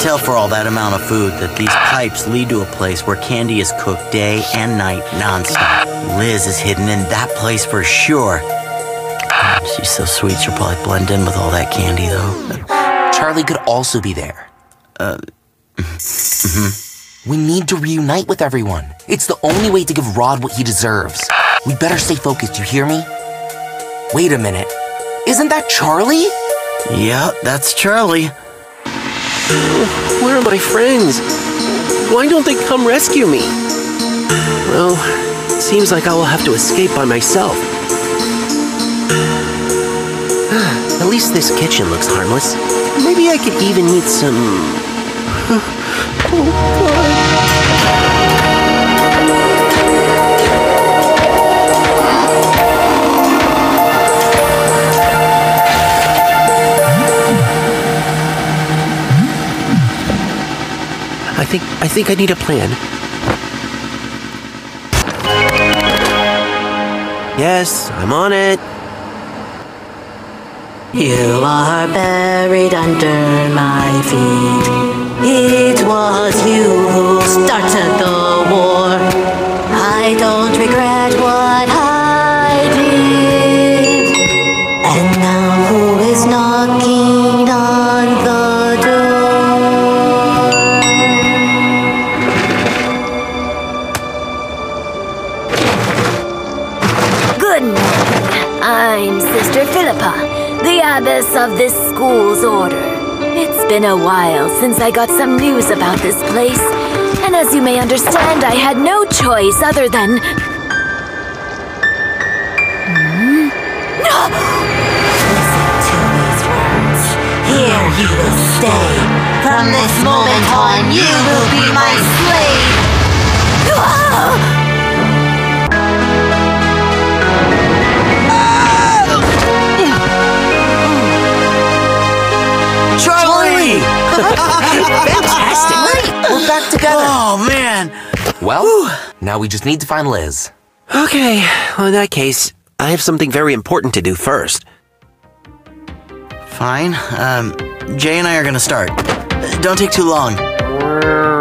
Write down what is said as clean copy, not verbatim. can't tell for all that amount of food that these pipes lead to a place where candy is cooked day and night nonstop. Liz is hidden in that place for sure. She's so sweet, she'll probably blend in with all that candy, though. Charlie could also be there. We need to reunite with everyone. It's the only way to give Rod what he deserves. We better stay focused, you hear me? Wait a minute. Isn't that Charlie? Yeah, that's Charlie. Where are my friends? Why don't they come rescue me? Well, it seems like I will have to escape by myself. At least this kitchen looks harmless. Maybe I could even eat some... I think I need a plan. Yes, I'm on it. You are buried under my feet. It was you who started the war. I don't regret what I did. And now who is knocking on the door? Good morning. I'm Sister Philippa, the abbess of this school's order. It's been a while since I got some news about this place, and as you may understand, I had no choice other than... No! Listen to these words. Here you will stay. From this moment on, you will be my slave. Ah! Charlie! Fantastic! We're back together. Oh, man. Well, now we just need to find Liz. Okay, well, in that case, I have something very important to do first. Fine. Jay and I are gonna start. Don't take too long.